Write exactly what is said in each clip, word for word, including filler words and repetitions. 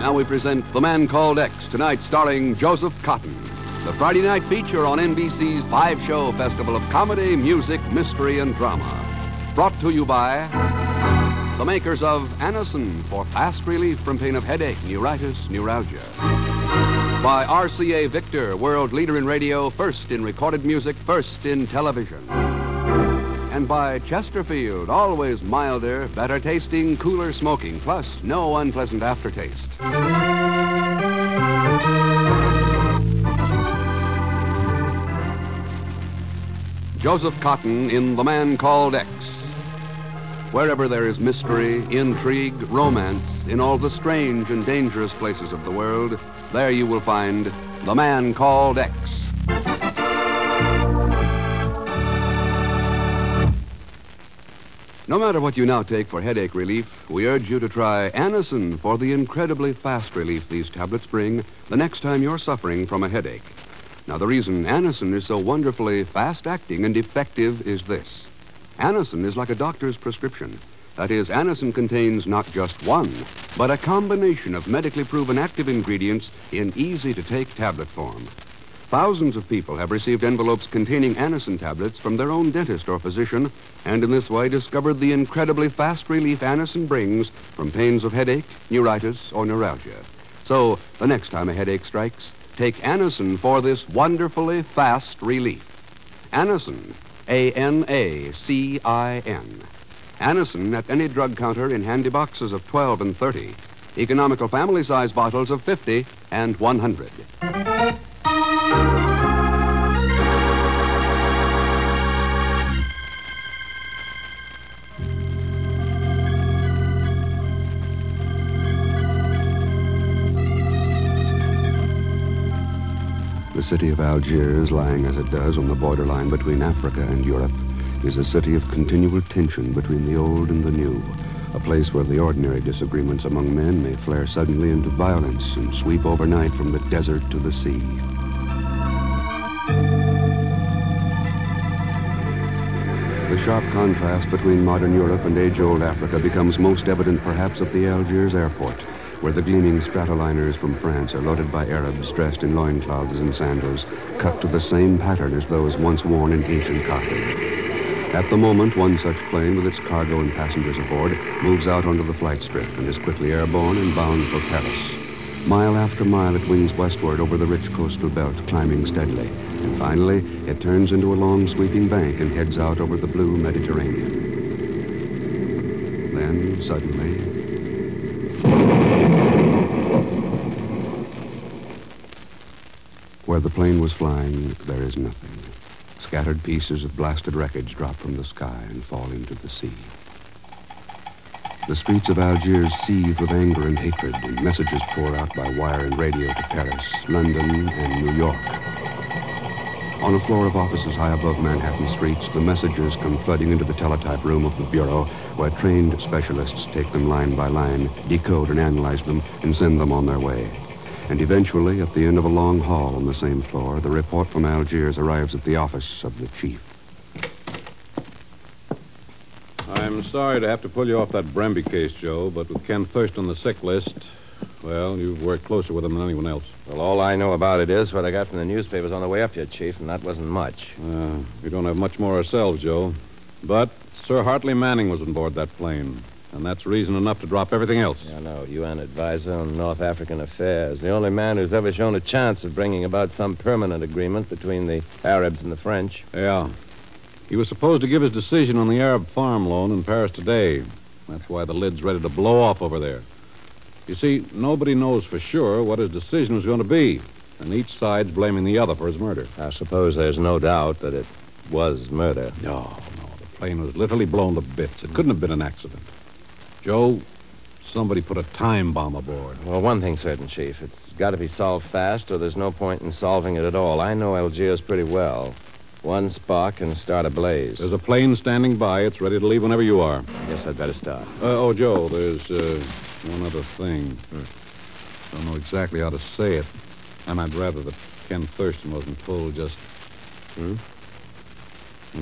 Now we present The Man Called X, tonight starring Joseph Cotton. The Friday night feature on N B C's five-show festival of comedy, music, mystery, and drama. Brought to you by the makers of Anacin for fast relief from pain of headache, neuritis, neuralgia. By R C A Victor, world leader in radio, first in recorded music, first in television. And by Chesterfield, always milder, better tasting, cooler smoking, plus no unpleasant aftertaste. Joseph Cotton in The Man Called X. Wherever there is mystery, intrigue, romance, in all the strange and dangerous places of the world, there you will find The Man Called X. No matter what you now take for headache relief, we urge you to try Anacin for the incredibly fast relief these tablets bring the next time you're suffering from a headache. Now, the reason Anacin is so wonderfully fast-acting and effective is this. Anacin is like a doctor's prescription. That is, Anacin contains not just one, but a combination of medically proven active ingredients in easy-to-take tablet form. Thousands of people have received envelopes containing Anacin tablets from their own dentist or physician, and in this way discovered the incredibly fast relief Anacin brings from pains of headache, neuritis, or neuralgia. So, the next time a headache strikes, take Anacin for this wonderfully fast relief. Anacin, A N A C I N. Anacin at any drug counter in handy boxes of twelve and thirty. Economical family-size bottles of fifty and one hundred. The city of Algiers, lying as it does on the borderline between Africa and Europe, is a city of continual tension between the old and the new, a place where the ordinary disagreements among men may flare suddenly into violence and sweep overnight from the desert to the sea. The sharp contrast between modern Europe and age-old Africa becomes most evident perhaps at the Algiers airport, where the gleaming stratoliners from France are loaded by Arabs dressed in loincloths and sandals, cut to the same pattern as those once worn in ancient Carthage. At the moment, one such plane with its cargo and passengers aboard moves out onto the flight strip and is quickly airborne and bound for Paris. Mile after mile, it wings westward over the rich coastal belt, climbing steadily. And finally, it turns into a long sweeping bank and heads out over the blue Mediterranean. Then, suddenly, where the plane was flying, there is nothing. Scattered pieces of blasted wreckage drop from the sky and fall into the sea. The streets of Algiers seethe with anger and hatred, and messages pour out by wire and radio to Paris, London, and New York. On a floor of offices high above Manhattan streets, the messages come flooding into the teletype room of the Bureau, where trained specialists take them line by line, decode and analyze them, and send them on their way. And eventually, at the end of a long haul on the same floor, the report from Algiers arrives at the office of the chief. I'm sorry to have to pull you off that Bremby case, Joe, but with Ken Thurston on the sick list, well, you've worked closer with him than anyone else. Well, all I know about it is what I got from the newspapers on the way up here, Chief, and that wasn't much. Uh, we don't have much more ourselves, Joe. But Sir Hartley Manning was on board that plane. And that's reason enough to drop everything else. I know. You are an advisor on North African affairs. The only man who's ever shown a chance of bringing about some permanent agreement between the Arabs and the French. Yeah. He was supposed to give his decision on the Arab farm loan in Paris today. That's why the lid's ready to blow off over there. You see, nobody knows for sure what his decision was going to be. And each side's blaming the other for his murder. I suppose there's no doubt that it was murder. No, no. The plane was literally blown to bits. It couldn't have been an accident. Joe, somebody put a time bomb aboard. Well, one thing's certain, Chief. It's got to be solved fast, or there's no point in solving it at all. I know Algiers pretty well. One spark can start a blaze. There's a plane standing by. It's ready to leave whenever you are. Yes, I'd better start. Uh, oh, Joe, there's uh, one other thing. Hmm. Don't know exactly how to say it. And I'd rather that Ken Thurston wasn't told just... Hmm?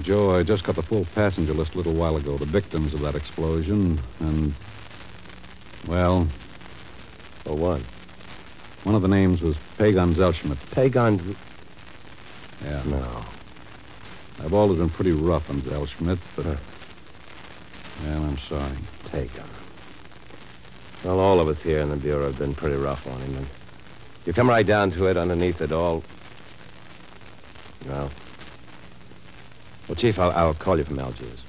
Joe, I just got the full passenger list a little while ago, the victims of that explosion, and, well... Or what? One of the names was Pegon Zeldschmidt. Pegon Z... Yeah. No. I've always been pretty rough on Zeldschmidt, but... Huh. Well, I'm sorry. Pegon. Well, all of us here in the Bureau have been pretty rough on him, and you come right down to it underneath it all. Well... Well, Chief, I'll, I'll call you from Algiers.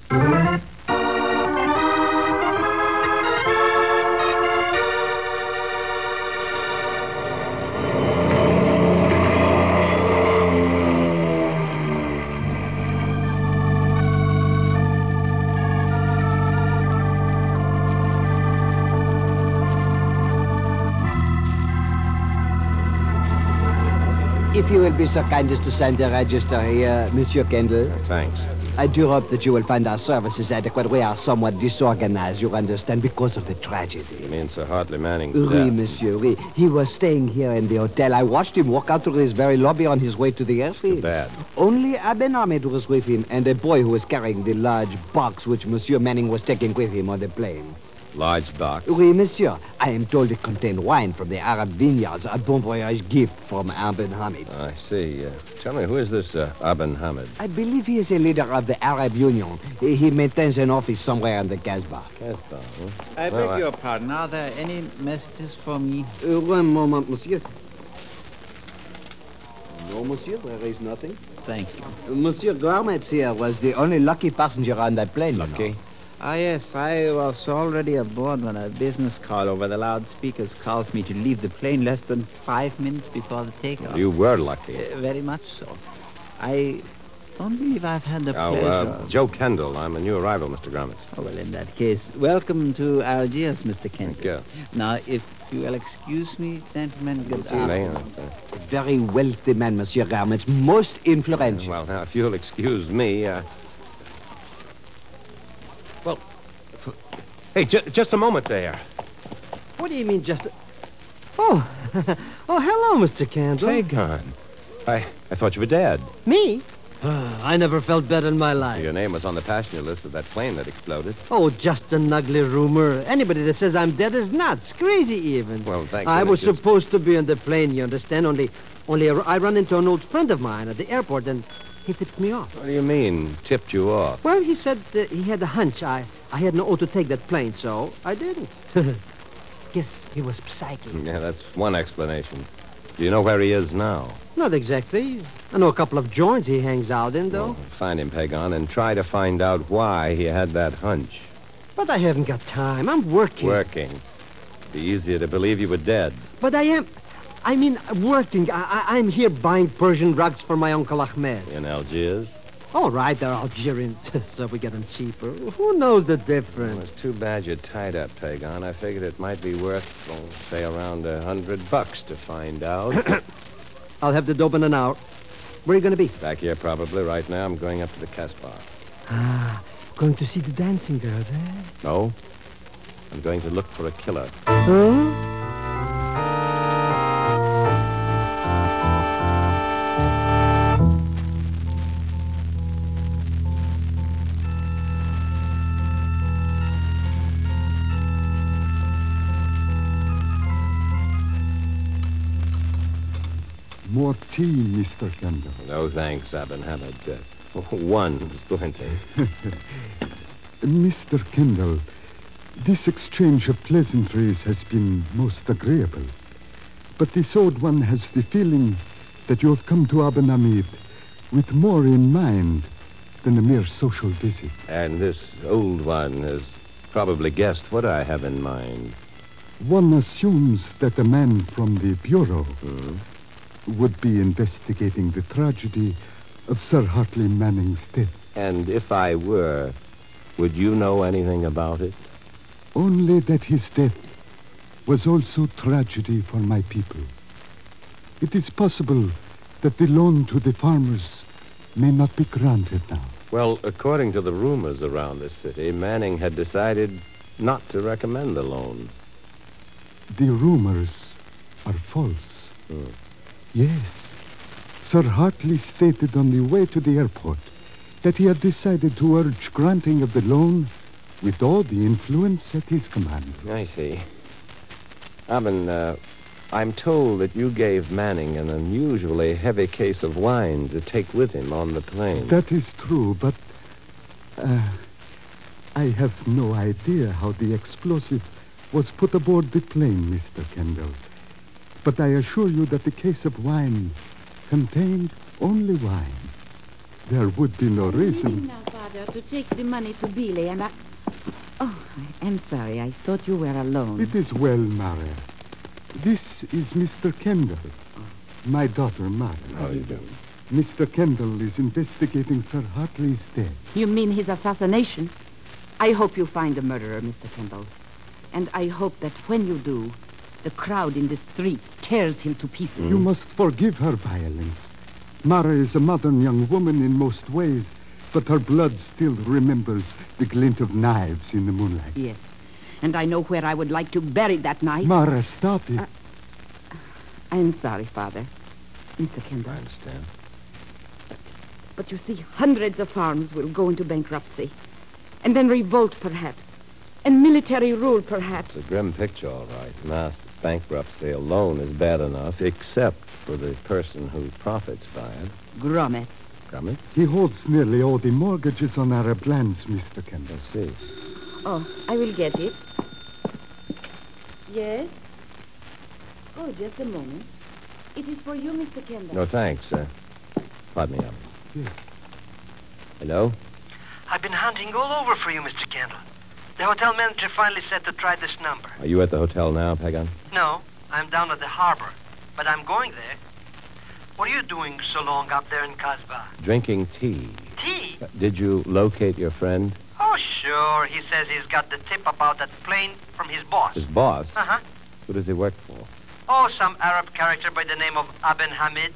If you will be so kind as to sign the register here, Monsieur Kendall. Thanks. I do hope that you will find our services adequate. We are somewhat disorganized, you understand, because of the tragedy. You mean Sir Hartley Manning's death? Oui, monsieur, oui. He was staying here in the hotel. I watched him walk out through this very lobby on his way to the airfield. Too bad. Only Abin Hamid was with him, and a boy who was carrying the large box which Monsieur Manning was taking with him on the plane. Large box? Oui, monsieur. I am told it contained wine from the Arab vineyards, a bon voyage gift from Abin Hamid. I see. Uh, tell me, who is this uh, Abin Hamid? I believe he is a leader of the Arab Union. He maintains an office somewhere in the Casbah. Casbah, huh? I well, beg I... your pardon. Are there any messages for me? Uh, one moment, monsieur. No, monsieur, there is nothing. Thank you. Monsieur Gromitz here was the only lucky passenger on that plane. Lucky? You know. Ah, yes, I was already aboard when a business call over the loudspeakers caused me to leave the plane less than five minutes before the takeoff. Well, you were lucky. Uh, very much so. I don't believe I've had the now, pleasure... Uh, Joe Kendall, I'm a new arrival, Mister Gromitz. Oh, well, in that case, welcome to Algiers, Mister Kendall. Thank you. Now, if you will excuse me, gentlemen, good afternoon. A very wealthy man, Monsieur Gromitz, most influential. Well, now, if you'll excuse me, uh... Well, hey, ju just a moment there. What do you mean, just a... Oh, oh, hello, Mister Candle. Pegon. I, I thought you were dead. Me? Uh, I never felt better in my life. Your name was on the passenger list of that plane that exploded. Oh, just an ugly rumor. Anybody that says I'm dead is nuts. Crazy, even. Well, thank you. I was just... supposed to be on the plane, you understand, only, only I run into an old friend of mine at the airport and... He tipped me off. What do you mean, tipped you off? Well, he said uh, he had a hunch. I, I hadn't ought to take that plane, so I didn't. Guess he was psychic. Yeah, that's one explanation. Do you know where he is now? Not exactly. I know a couple of joints he hangs out in, though. Well, find him, Pegon, and try to find out why he had that hunch. But I haven't got time. I'm working. Working? It'd be easier to believe you were dead. But I am... I mean, working. I, I, I'm here buying Persian rugs for my Uncle Ahmed. In Algiers? All right, they're Algerians, so we get them cheaper. Who knows the difference? Well, it's too bad you're tied up, Pegon. I figured it might be worth, well, say, around a hundred bucks to find out. I'll have the dope in an hour. Where are you going to be? Back here, probably. Right now, I'm going up to the Casbah. Ah, going to see the dancing girls, eh? No. I'm going to look for a killer. Huh? More tea, Mister Kendall. No thanks, Abin Hamid. Uh, one's plenty. Mister Kendall, this exchange of pleasantries has been most agreeable. But this old one has the feeling that you have come to Abin Hamid with more in mind than a mere social visit. And this old one has probably guessed what I have in mind. One assumes that a man from the Bureau... Mm. would be investigating the tragedy of Sir Hartley Manning's death. And if I were, would you know anything about it? Only that his death was also tragedy for my people. It is possible that the loan to the farmers may not be granted now. Well, according to the rumors around the city, Manning had decided not to recommend the loan. The rumors are false. Hmm. Yes. Sir Hartley stated on the way to the airport that he had decided to urge granting of the loan with all the influence at his command. I see. Abin, uh, I'm told that you gave Manning an unusually heavy case of wine to take with him on the plane. That is true, but uh, I have no idea how the explosive was put aboard the plane, Mister Kendall. But I assure you that the case of wine contained only wine. There would be no reason... Now, Father, to take the money to Billy and I... Oh, I am sorry. I thought you were alone. It is well, Mara. This is Mister Kendall, my daughter, Mara. How do you do? Mister Kendall is investigating Sir Hartley's death. You mean his assassination? I hope you find the murderer, Mister Kendall. And I hope that when you do, the crowd in the streets tears him to pieces. Mm. You must forgive her violence. Mara is a modern young woman in most ways, but her blood still remembers the glint of knives in the moonlight. Yes, and I know where I would like to bury that knife. Mara, stop it. Uh, I'm sorry, Father. Mister Kendall. I understand. But, but you see, hundreds of farms will go into bankruptcy. And then revolt, perhaps. And military rule, perhaps. It's a grim picture, all right. Mass bankruptcy alone is bad enough, except for the person who profits by it. Gromitz. Gromitz? He holds nearly all the mortgages on our plans, Mister Kendall. I see. Oh, I will get it. Yes? Oh, just a moment. It is for you, Mister Kendall. No, thanks. Uh, pardon me, Abin. Yes. Hello? I've been hunting all over for you, Mister Kendall. The hotel manager finally said to try this number. Are you at the hotel now, Pegon? No, I'm down at the harbor, but I'm going there. What are you doing so long up there in Casbah? Drinking tea. Tea? Uh, did you locate your friend? Oh, sure. He says he's got the tip about that plane from his boss. His boss? Uh-huh. Who does he work for? Oh, some Arab character by the name of Abin Hamid.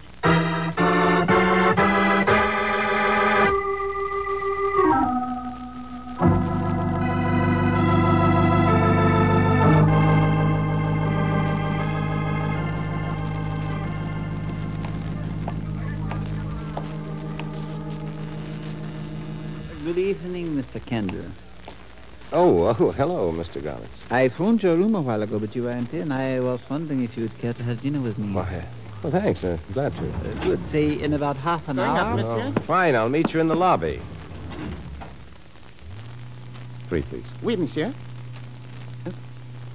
Good evening, Mister Kendall. Oh, oh, hello, Mister Gromitz. I phoned your room a while ago, but you weren't in. I was wondering if you'd care to have dinner with me. Why? Well, thanks. Uh, glad to. Uh, good. Say, in about half an Hang hour. Up, oh, fine, I'll meet you in the lobby. Three, please. Oui, monsieur. Uh,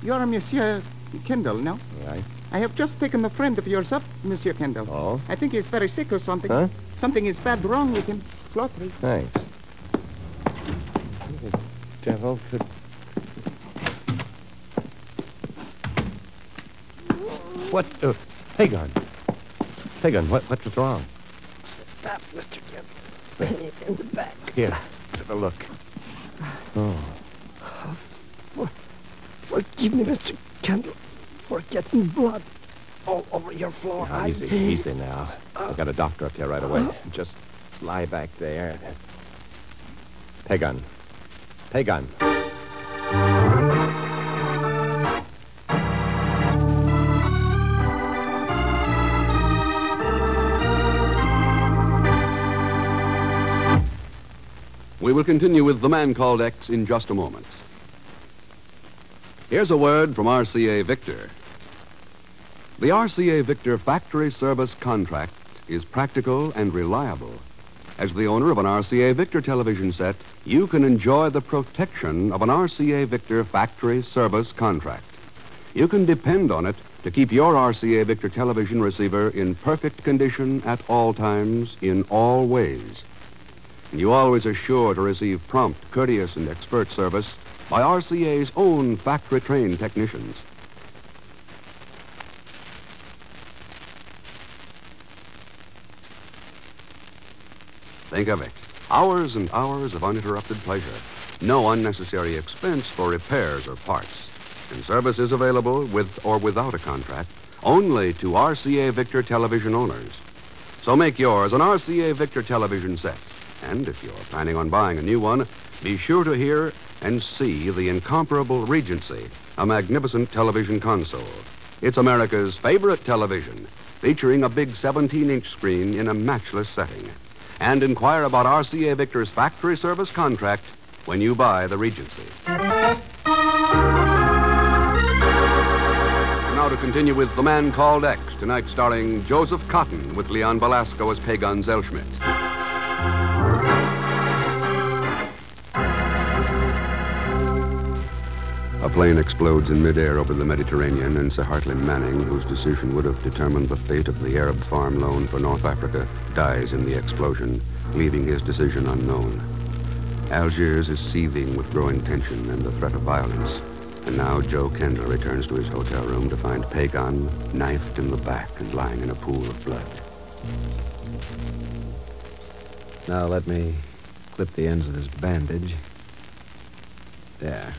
you're Monsieur Kendall, no? Right. I have just taken a friend of yours up, Monsieur Kendall. Oh? I think he's very sick or something. Huh? Something is bad wrong with him. Flottery. Thanks. Devil could... What? Uh, Pegon. Pegon, what, what was wrong? Stop, Mister Kendall. It's in the back. Here, have a look. Oh. oh for, forgive me, Mister Kendall, for getting blood all over your floor. Now, easy, easy now. Uh, I've got a doctor up here right away. Uh, Just lie back there. Pegon. Pegon. We will continue with The Man Called X in just a moment. Here's a word from R C A Victor. The R C A Victor factory service contract is practical and reliable. As the owner of an R C A Victor television set, you can enjoy the protection of an R C A Victor factory service contract. You can depend on it to keep your R C A Victor television receiver in perfect condition at all times, in all ways. And you always are sure to receive prompt, courteous, and expert service by R C A's own factory-trained technicians. Think of it. Hours and hours of uninterrupted pleasure. No unnecessary expense for repairs or parts. And service is available with or without a contract only to R C A Victor television owners. So make yours an R C A Victor television set. And if you're planning on buying a new one, be sure to hear and see the incomparable Regency, a magnificent television console. It's America's favorite television, featuring a big seventeen-inch screen in a matchless setting. and inquire about R C A Victor's factory service contract when you buy the Regency. Now to continue with The Man Called X, tonight starring Joseph Cotton with Leon Belasco as Pegon Zeldschmidt. A plane explodes in midair over the Mediterranean, and Sir Hartley Manning, whose decision would have determined the fate of the Arab farm loan for North Africa, dies in the explosion, leaving his decision unknown. Algiers is seething with growing tension and the threat of violence. And now Joe Kendall returns to his hotel room to find Pagan knifed in the back and lying in a pool of blood. Now let me clip the ends of this bandage. There.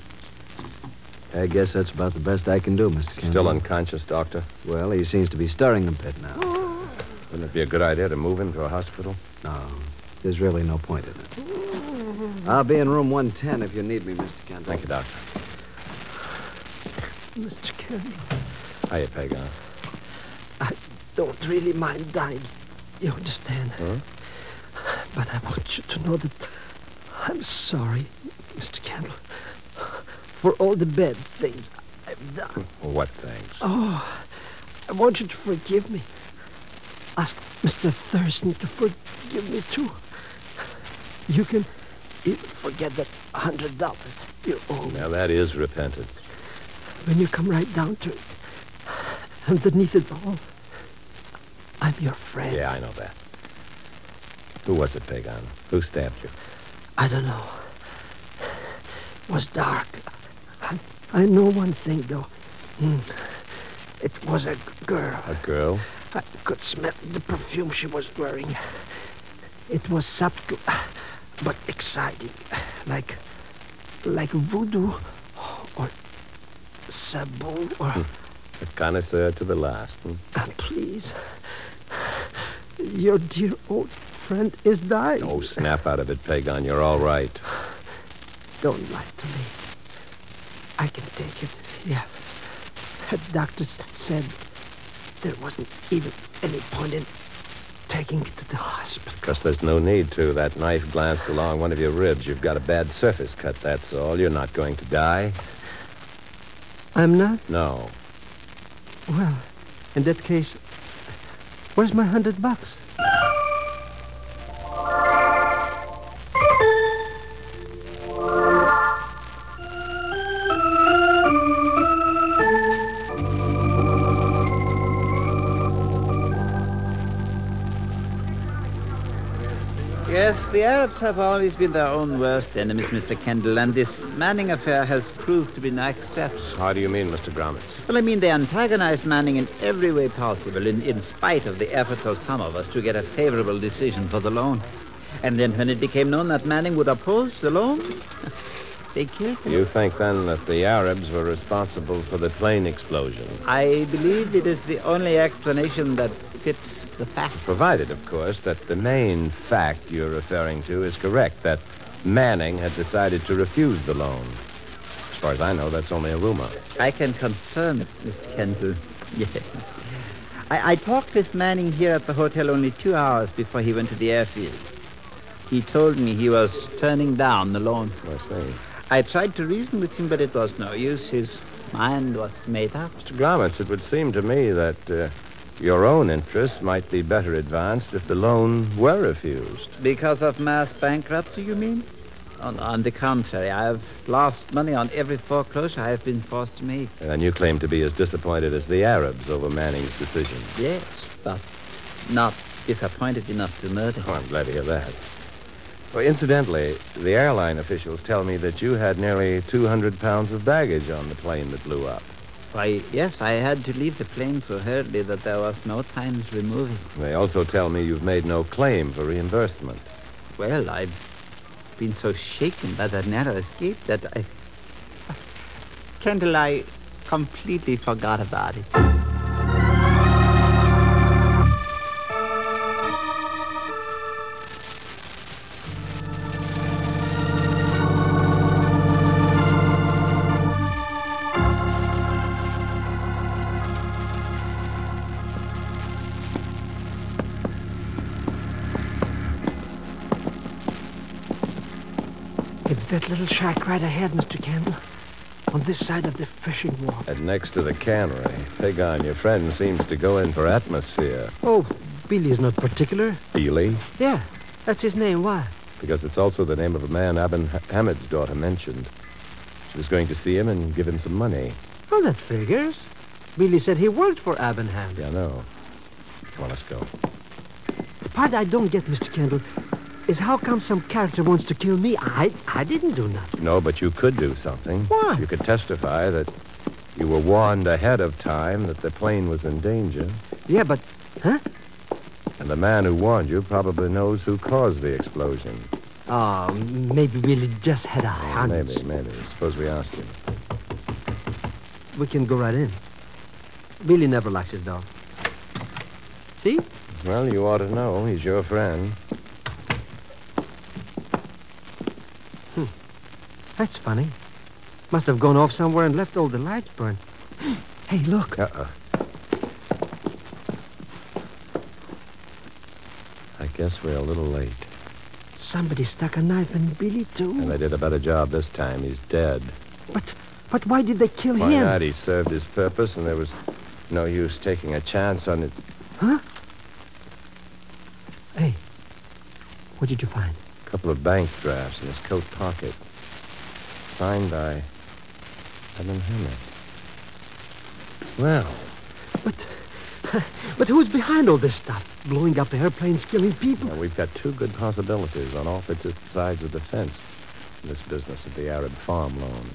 I guess that's about the best I can do, Mister Kendall. Still unconscious, Doctor? Well, he seems to be stirring a bit now. Wouldn't it be a good idea to move him to a hospital? No. There's really no point in it. I'll be in room one ten if you need me, Mister Kendall. Thank you, Doctor. Mister Kendall. Hiya, Pegon. I don't really mind dying, you understand? Huh? But I want you to know that I'm sorry, Mister Kendall, for all the bad things I've done. What things? Oh, I want you to forgive me. Ask Mister Thurston to forgive me, too. You can even forget that one hundred dollars you owe me. Now, that is repentance. When you come right down to it, underneath it all, I'm your friend. Yeah, I know that. Who was it, Pegon? Who stabbed you? I don't know. It was dark. I, I know one thing, though. Mm. It was a girl. A girl? I could smell the perfume she was wearing. It was subtle, but exciting. Like, like voodoo or... Sabot or... A connoisseur to the last. Hmm? Uh, please. Your dear old friend is dying. Oh, snap out of it, Pegon. You're all right. Don't lie to me. I can take it, yeah. The doctor said there wasn't even any point in taking it to the hospital. Because there's no need to. That knife glanced along one of your ribs. You've got a bad surface cut, that's all. You're not going to die. I'm not? No. Well, in that case, where's my hundred bucks? Yes, the Arabs have always been their own worst enemies, Mister Kendall, and this Manning affair has proved to be an exception. How do you mean, Mister Gromitz? Well, I mean they antagonized Manning in every way possible, in, in spite of the efforts of some of us to get a favorable decision for the loan. And then when it became known that Manning would oppose the loan, they killed him. You think, then, that the Arabs were responsible for the plane explosion? I believe it is the only explanation that fits the fact. Provided, of course, that the main fact you're referring to is correct, that Manning had decided to refuse the loan. As far as I know, that's only a rumor. I can confirm it, Mister Kendall. Yes. I, I talked with Manning here at the hotel only two hours before he went to the airfield. He told me he was turning down the loan. I see. I tried to reason with him, but it was no use. His mind was made up. Mister Gromitz, it would seem to me that... Uh, Your own interests might be better advanced if the loan were refused. Because of mass bankruptcy, you mean? On, on the contrary, I have lost money on every foreclosure I have been forced to make. And you claim to be as disappointed as the Arabs over Manning's decision. Yes, but not disappointed enough to murder him. Oh, I'm glad to hear that. Well, incidentally, the airline officials tell me that you had nearly two hundred pounds of baggage on the plane that blew up. Why, yes, I had to leave the plane so hurriedly that there was no time to remove it. They also tell me you've made no claim for reimbursement. Well, I've been so shaken by that narrow escape that I... Kendall, I completely forgot about it. that little shack right ahead, Mister Campbell. On this side of the fishing wharf. And next to the cannery. Pegon, your friend seems to go in for atmosphere. Oh, Bealey's not particular. Bealey? Yeah, that's his name. Why? Because it's also the name of a man Abin Hamid's daughter mentioned. She was going to see him and give him some money. Well, that figures. Bealey said he worked for Abin Hamid. Yeah, I know. Come on, let's go. The part I don't get, Mister Kendall, is how come some character wants to kill me? I I didn't do nothing. No, but you could do something. What? You could testify that you were warned ahead of time that the plane was in danger. Yeah, but... Huh? And the man who warned you probably knows who caused the explosion. Oh, maybe Bealey just had a hunch. Oh, maybe, maybe. Suppose we ask him. We can go right in. Bealey never likes his dog. See? Well, you ought to know. He's your friend. Hmm. That's funny. Must have gone off somewhere and left all the lights burned. Hey, look. Uh-uh. I guess we're a little late. Somebody stuck a knife in Bealey, too. And they did a better job this time. He's dead. But, but why did they kill why him? Why not? He served his purpose, and there was no use taking a chance on it. Huh? Hey, what did you find? A couple of bank drafts in his coat pocket. Signed by Abin Hamid. Well. But, but who's behind all this stuff? Blowing up airplanes, killing people? Now, we've got two good possibilities on opposite sides of the fence. In this business of the Arab farm loan.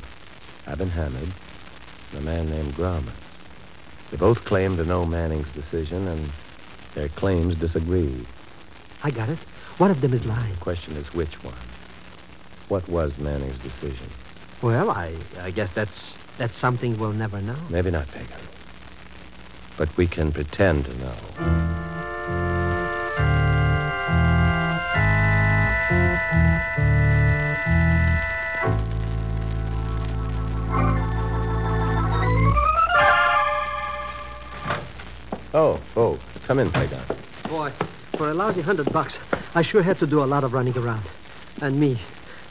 Abin Hamid and a man named Gromitz. They both claim to know Manning's decision, and their claims disagree. I got it. One of them is lying. The question is which one? What was Manning's decision? Well, I, I guess that's that's something we'll never know. Maybe not, Pegon. But we can pretend to know. Oh, oh, come in, Pegon. Boy, for a lousy hundred bucks, I sure had to do a lot of running around. And me,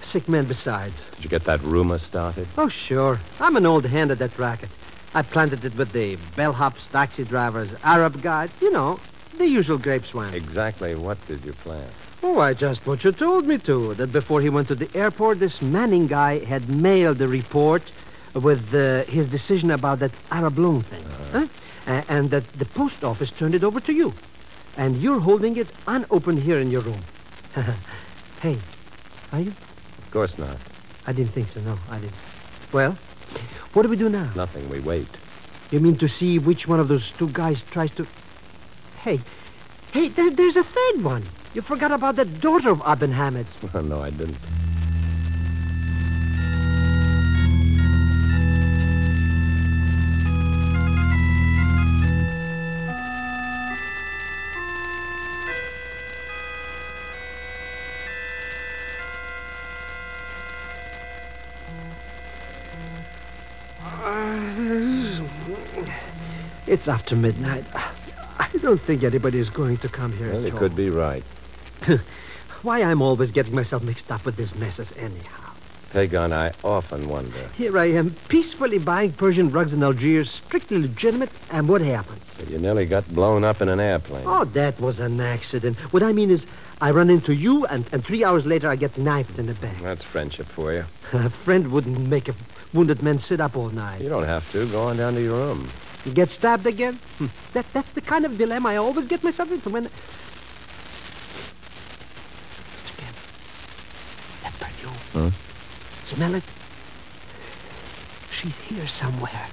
sick men besides. Did you get that rumor started? Oh, sure. I'm an old hand at that racket. I planted it with the bellhops, taxi drivers, Arab guides, you know, the usual grapevine. Exactly what did you plant? Oh, I just what you told me to, that before he went to the airport, this Manning guy had mailed the report with uh, his decision about that Arab loan thing. Uh-huh. Huh? Uh, and that the post office turned it over to you. And you're holding it unopened here in your room. Hey, are you? Of course not. I didn't think so, no, I didn't. Well, what do we do now? Nothing, we wait. You mean to see which one of those two guys tries to... Hey, hey, there, there's a third one. You forgot about the daughter of Abin Hamid's. No, I didn't. It's after midnight. I don't think anybody's going to come here well, at all. Well, you could be right. Why I'm always getting myself mixed up with these messes anyhow. Pegon, I often wonder. Here I am, peacefully buying Persian rugs in Algiers, strictly legitimate, and what happens? So you nearly got blown up in an airplane. Oh, that was an accident. What I mean is, I run into you, and, and three hours later I get knifed in the back. That's friendship for you. A friend wouldn't make a wounded man sit up all night. You don't have to. Go on down to your room. Get stabbed again? Hmm. That, that's the kind of dilemma I always get myself into when... Mister Kemp, that perfume. Huh? Smell it? She's here somewhere.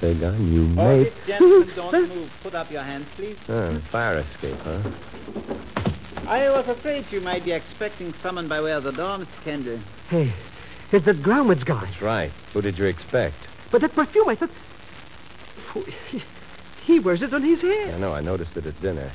Pegon, you may... Gentlemen, don't move. Put up your hands, please. Ah, fire escape, huh? I was afraid you might be expecting someone by way of the door, Mister Kendall. Hey, it's that Gromitz guy. That's right. Who did you expect? But that perfume, I thought... He wears it on his head. I yeah, know, I noticed it at dinner.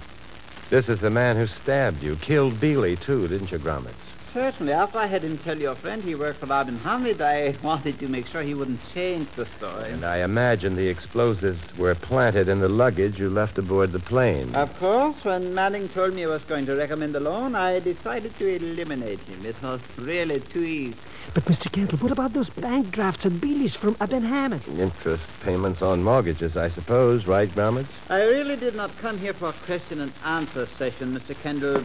This is the man who stabbed you, killed Bealey, too, didn't you, Gromitz? Certainly. After I had him tell your friend he worked for Abin Hamid, I wanted to make sure he wouldn't change the story. And I imagine the explosives were planted in the luggage you left aboard the plane. Of course. When Manning told me he was going to recommend a loan, I decided to eliminate him. It was really too easy. But, Mister Kendall, what about those bank drafts and billies from Abin Hamid? Interest payments on mortgages, I suppose, right, Gromitz? I really did not come here for a question and answer session, Mister Kendall.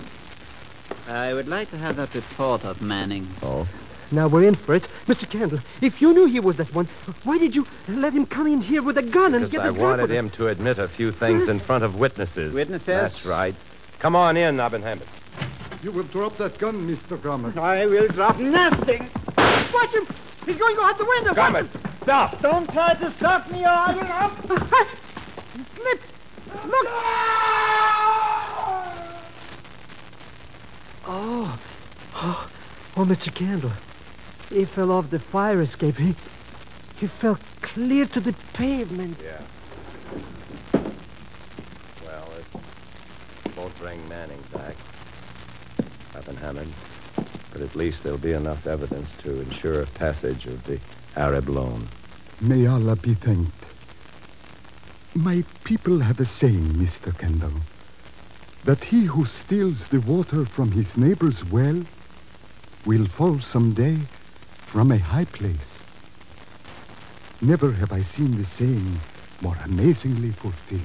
I would like to have that report of Manning's. Oh? Now we're in for it. Mister Kendall, if you knew he was that one, why did you let him come in here with a gun because and get I a Because I wanted him to admit a few things in front of witnesses. Witnesses? That's right. Come on in, Abin Hamid. You will drop that gun, Mister Gromitz. I will drop nothing. Watch him! He's going out the window! Gromitz, stop! Don't try to stop me, or I will up! Slip! Look! Oh. oh, oh, Mister Kendall. He fell off the fire escape. He, he fell clear to the pavement. Yeah. Well, it won't bring Manning back. Abin Hamid. But at least there'll be enough evidence to ensure a passage of the Arab loan. May Allah be thanked. My people have a saying, Mister Kendall, that he who steals the water from his neighbor's well will fall someday from a high place. Never have I seen the saying more amazingly fulfilled.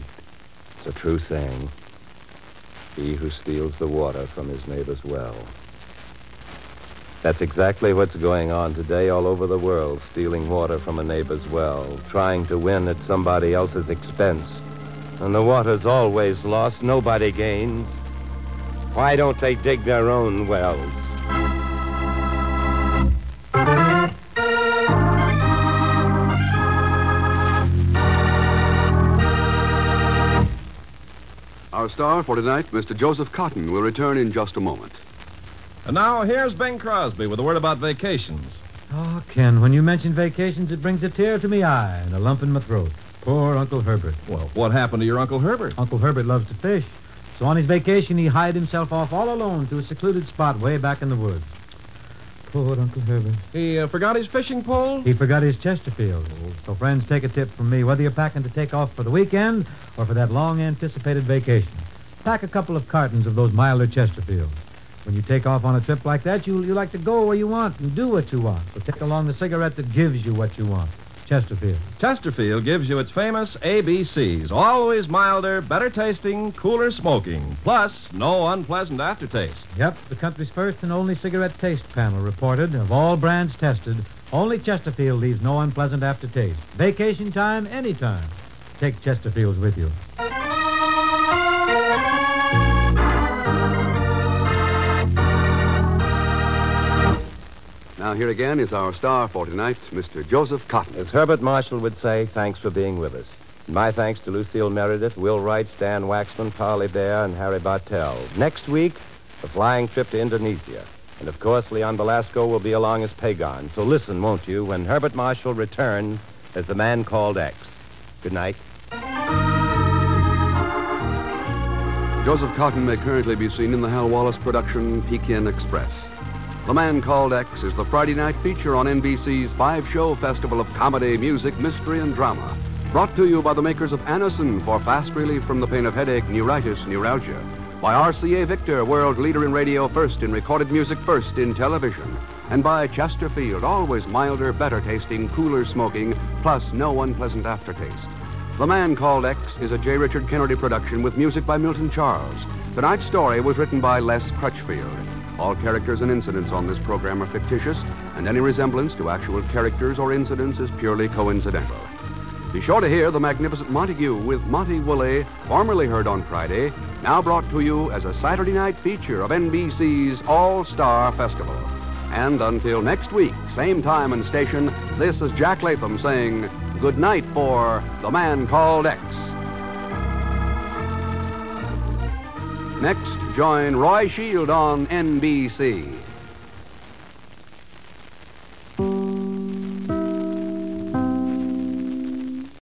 It's a true saying. He who steals the water from his neighbor's well. That's exactly what's going on today all over the world, stealing water from a neighbor's well, trying to win at somebody else's expense. And the water's always lost. Nobody gains. Why don't they dig their own wells? Our star for tonight, Mister Joseph Cotton, will return in just a moment. And now, here's Bing Crosby with a word about vacations. Oh, Ken, when you mention vacations, it brings a tear to my eye and a lump in my throat. Poor Uncle Herbert. Well, what happened to your Uncle Herbert? Uncle Herbert loves to fish. So on his vacation, he hired himself off all alone to a secluded spot way back in the woods. Poor Uncle Herbert. He uh, forgot his fishing pole? He forgot his Chesterfield. So, friends, take a tip from me. Whether you're packing to take off for the weekend or for that long-anticipated vacation, pack a couple of cartons of those milder Chesterfields. When you take off on a trip like that, you, you like to go where you want and do what you want. So take along the cigarette that gives you what you want. Chesterfield. Chesterfield gives you its famous A B Cs. Always milder, better tasting, cooler smoking. Plus, no unpleasant aftertaste. Yep, the country's first and only cigarette taste panel reported. Of all brands tested, only Chesterfield leaves no unpleasant aftertaste. Vacation time, anytime. Take Chesterfields with you. Now, here again is our star for tonight, Mister Joseph Cotton. As Herbert Marshall would say, thanks for being with us. My thanks to Lucille Meredith, Will Wright, Stan Waxman, Polly Bear, and Harry Bartell. Next week, a flying trip to Indonesia. And, of course, Leon Belasco will be along as Pegon. So listen, won't you, when Herbert Marshall returns as The Man Called X. Good night. Joseph Cotton may currently be seen in the Hal Wallace production, Pekin Express. The Man Called X is the Friday night feature on N B C's five-show festival of comedy, music, mystery, and drama. Brought to you by the makers of Anacin for fast relief from the pain of headache, neuritis, neuralgia. By R C A Victor, world leader in radio, first in recorded music, first in television. And by Chesterfield, always milder, better tasting, cooler smoking, plus no unpleasant aftertaste. The Man Called X is a J. Richard Kennedy production with music by Milton Charles. Tonight's story was written by Les Crutchfield. All characters and incidents on this program are fictitious, and any resemblance to actual characters or incidents is purely coincidental. Be sure to hear The Magnificent Montague with Monty Woolley, formerly heard on Friday, now brought to you as a Saturday night feature of N B C's All-Star Festival. And until next week, same time and station, this is Jack Latham saying good night for The Man Called X. Next, join Roy Shield on N B C.